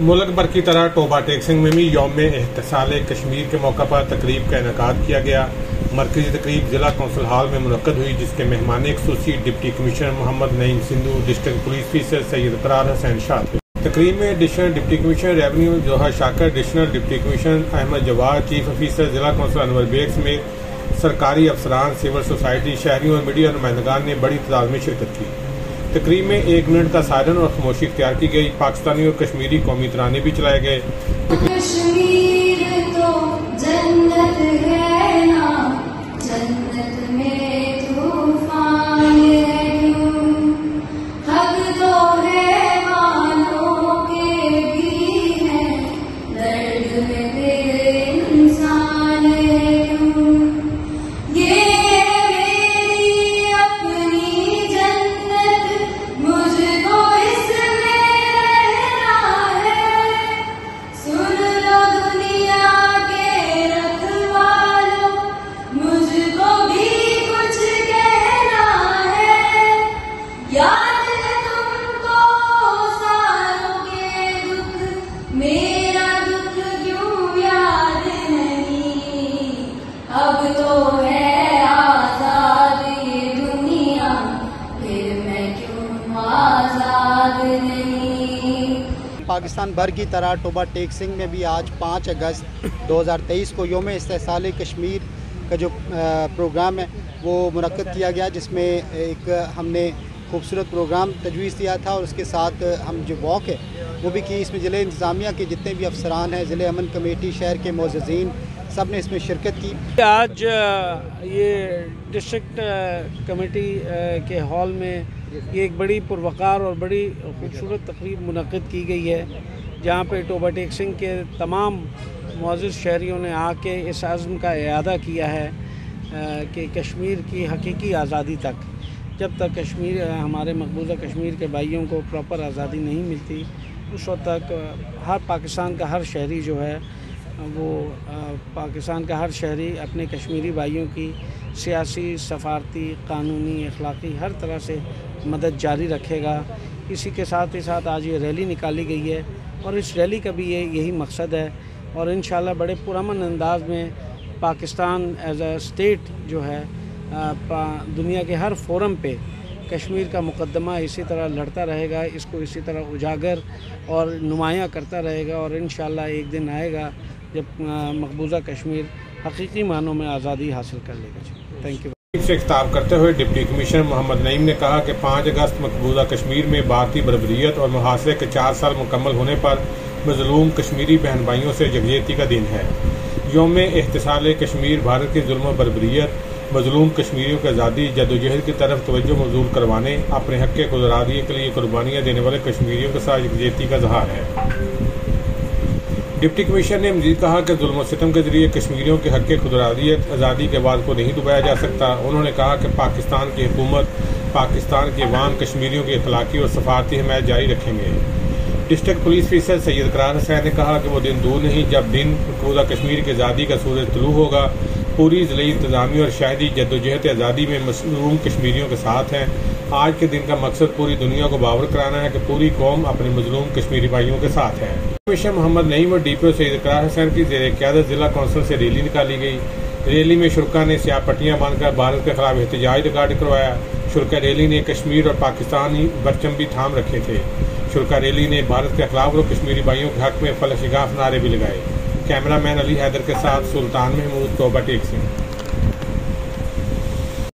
मुल्क भर की तरह टोबा टेक्सिंग में भी यौम-ए-इस्तेहसाल कश्मीर के मौके पर तकरीब का इनेकाद किया गया। मरकजी तकरीब जिला कौंसल हाल में मुनक़द हुई, जिसके मेहमान खसूसी deputy commissioner Mohammad Naeem Sindhu, district police अफसर सैयद करार हुसैन शाह थे। तकरीब में additional deputy commissioner revenue Zoha Shakir, additional deputy commissioner Ahmad Jawad, chief officer जिला कौंसल अनवर बेग समेत सरकारी अफसरान, सिविल सोसाइटी, शहरियों और मीडिया नुमाइंदगान ने बड़ी तादाद में शिरकत की। तकरीब में 1 मिनट का सायरन और खामोशी इख्तियार की गई। पाकिस्तानी और कश्मीरी कौमी तराने भी चलाए गए। पाकिस्तान भर की तरह टोबा टेक सिंह में भी आज 5 अगस्त 2023 को योम इस्तेहसाल कश्मीर का जो प्रोग्राम है वो मुनक़द किया गया, जिसमें एक हमने खूबसूरत प्रोग्राम तजवीज़ दिया था और उसके साथ हम जो वॉक है वो भी की। इसमें ज़िले इंतज़ामिया के जितने भी अफसरान हैं, ज़िले अमन कमेटी, शहर के मोअज़्ज़ज़ीन, सब ने इसमें शिरकत की। आज ये डिस्ट्रिक्ट कमेटी के हॉल में ये एक बड़ी पुरवकार और बड़ी खूबसूरत तकरीब मुनक़द की गई है, जहाँ पर टोबा टेक सिंह के तमाम मौजूद शहरियों ने आके इस आज़म का इरादा किया है कि कश्मीर की हकीकी आज़ादी तक, जब तक कश्मीर हमारे मकबूजा कश्मीर के भाइयों को प्रॉपर आज़ादी नहीं मिलती, उस वक्त तक हर पाकिस्तान का हर शहरी जो है वो पाकिस्तान का हर शहरी अपने कश्मीरी भाइयों की सियासी, सफारती, कानूनी, अखलाकी हर तरह से मदद जारी रखेगा। इसी के साथ ही साथ आज ये रैली निकाली गई है और इस रैली का भी ये यही मकसद है और इंशाल्लाह बड़े पुरअमन अंदाज में पाकिस्तान एज अ स्टेट जो है दुनिया के हर फोरम पे कश्मीर का मुकदमा इसी तरह लड़ता रहेगा, इसको इसी तरह उजागर और नुमायाँ करता रहेगा और इंशाल्लाह एक दिन आएगा जब मकबूजा कश्मीर हकीकी मानों में आज़ादी हासिल कर लेगा। Thank you. से खिताब करते हुए डिप्टी कमिश्नर मोहम्मद नईम ने कहा कि 5 अगस्त मकबूजा कश्मीर में भारतीय बरबरीत और मुहासरे के 4 साल मुकम्मल होने पर मजलूम कश्मीरी बहन भाइयों से यकजहती का दिन है। योम इस्तेहसाल कश्मीर भारत की जुल्म बरबरीत, मजलूम कश्मीरियों की आज़ादी जदोजहद की तरफ तवज्जो मबजूल करवाने, अपने हक़ गुज़रादिये के लिए कुर्बानियाँ देने वाले कश्मीरियों के साथ यकजहती का इजहार है। डिप्टी कमिश्नर ने मजीद कहा कि जुल्म और सितम के जरिए कश्मीरियों के हक़ खुदरादियत आज़ादी के बाद को नहीं डुबाया जा सकता। उन्होंने कहा कि पाकिस्तान की हुकूमत, पाकिस्तान के अवाम कश्मीरियों की अखलाकी और सफारती हमायत जारी रखेंगे। डिस्ट्रिक्ट पुलिस अफसर सैयद करार हुसैन ने कहा कि वो दिन दूर नहीं जब दिन मकबूजा कश्मीर की आज़ादी का सूरज तुलू होगा। पूरी ज़िले इंतजामी और शहरी जद्दोजहद आज़ादी में मसरूम कश्मीरियों के साथ हैं। आज के दिन का मकसद पूरी दुनिया को बावर कराना है कि पूरी कौम अपने मजलूम कश्मीरी भाइयों के साथ है। कमिश्नर मोहम्मद नईम और डीपीओ सैयद करार हुसैन की ज़ेरे क़यादत जिला कौंसिल से रैली निकाली गई। रैली में शुरा ने स्याह पट्टियाँ बांधकर भारत के खिलाफ एहतजाज रिकॉर्ड करवाया। शुरा रैली ने कश्मीर और पाकिस्तानी परचम भी थाम रखे थे। शुरा रैली ने भारत के खिलाफ और कश्मीरी भाइयों के हक़ में फलशिगाफ नारे भी लगाए। कैमरामैन अली हैदर के साथ सुल्तान महमूद, टोबा टेक सिंह।